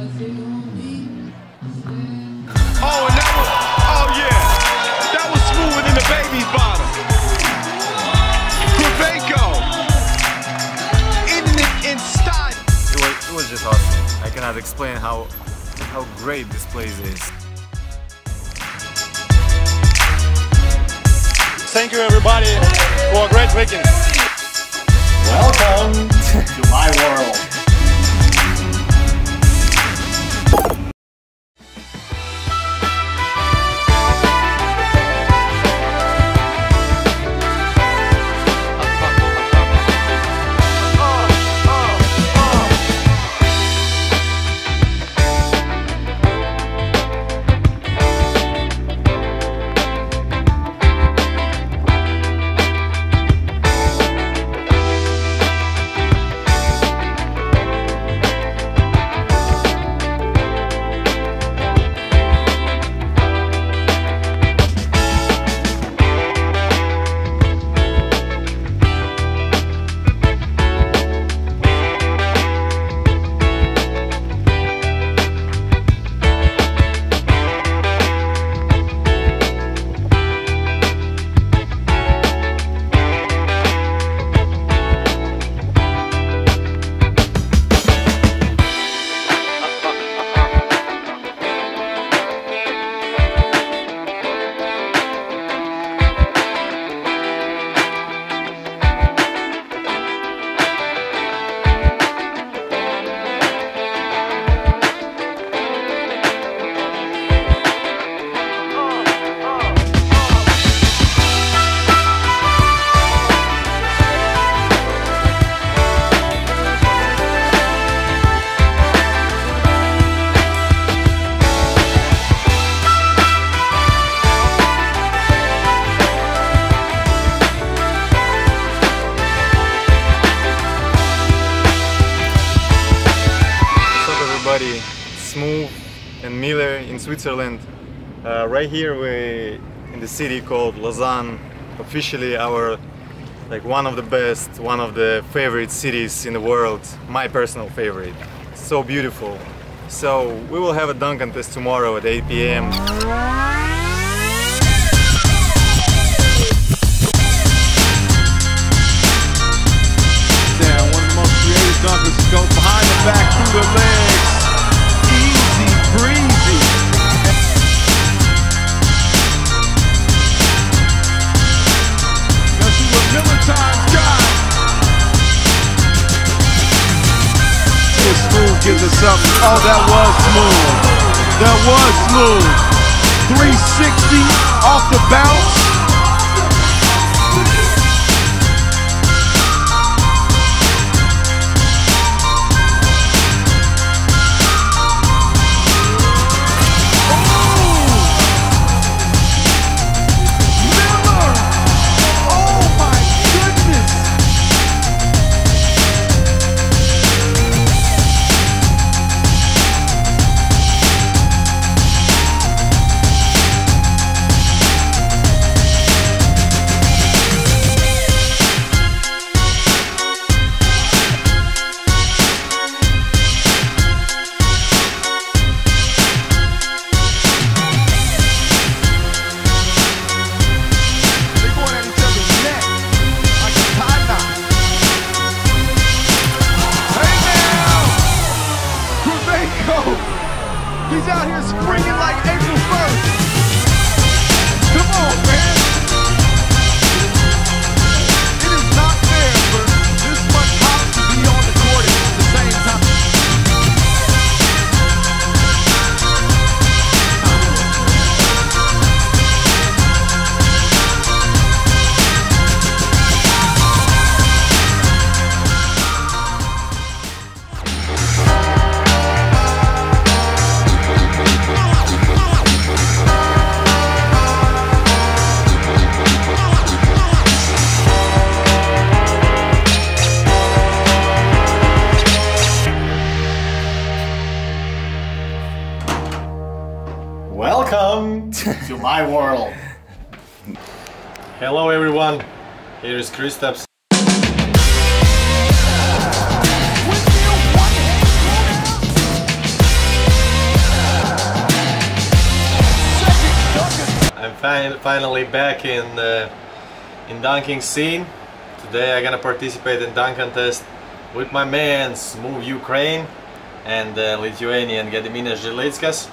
Oh, and that was, oh yeah, that was smoother than the baby's bottom. Krubenko, ending it in style. It was just awesome. I cannot explain how great this place is. Thank you everybody for a great weekend. Welcome to my world. Smoove and Miller in Switzerland. Right here we're in the city called Lausanne, officially our one of the best, one of the favorite cities in the world, my personal favorite. So beautiful. So we will have a dunk contest tomorrow at 8 p.m. Gives us something. Oh, that was smooth. That was smooth. 360 off the bounce. He's out here springing like April 1st. Come on, man. It is not fair for this much pop to be on the court at the same time. Welcome to my world. Hello everyone, here is Kristaps. finally back in dunking scene. Today I'm gonna participate in dunk contest with my man Smoove Ukraine and Lithuanian Gediminas Žilitskas.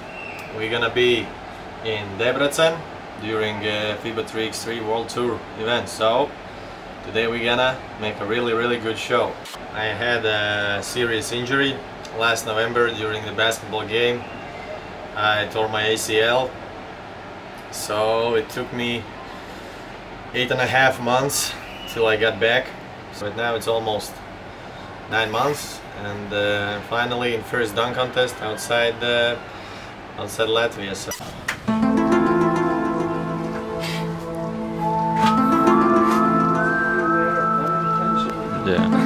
We're gonna be in Debrecen during FIBA 3x3 World Tour event. So today we're gonna make a really good show. I had a serious injury last November during the basketball game. I tore my ACL, so it took me 8.5 months till I got back. So right now it's almost 9 months, and finally in first dunk contest outside outside Latvia. So. Yeah.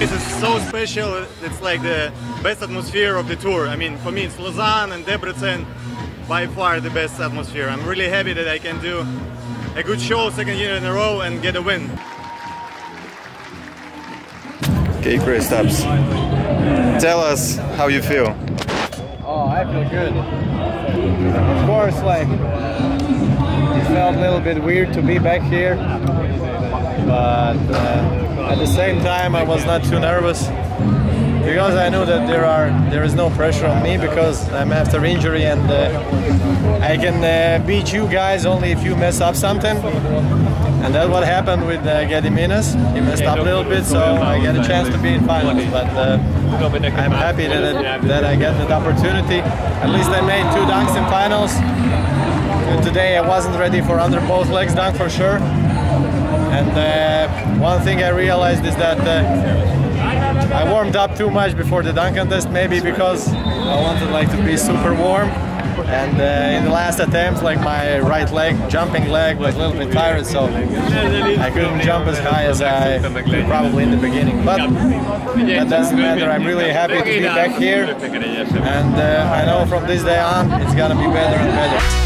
It is so special, it's like the best atmosphere of the tour. I mean, for me it's Lausanne and Debrecen, by far the best atmosphere. I'm really happy that I can do a good show second year in a row and get a win. Okay, Kristaps, tell us how you feel. Oh, I feel good. Of course, like, it felt a little bit weird to be back here, but at the same time I was not too nervous, because I knew that there is no pressure on me, because I'm after injury, and I can beat you guys only if you mess up something, and that's what happened with Gediminas. He messed up a little bit, so I got a chance to be in finals, but I'm happy that I got that opportunity. At least I made 2 dunks in finals, and today I wasn't ready for under both legs dunk for sure. And one thing I realized is that I warmed up too much before the dunk contest, maybe because I wanted like to be super warm. And in the last attempt, like my right leg, jumping leg, was a little bit tired, so I couldn't jump as high as I could probably in the beginning. But that doesn't matter. I'm really happy to be back here, and I know from this day on it's gonna be better and better.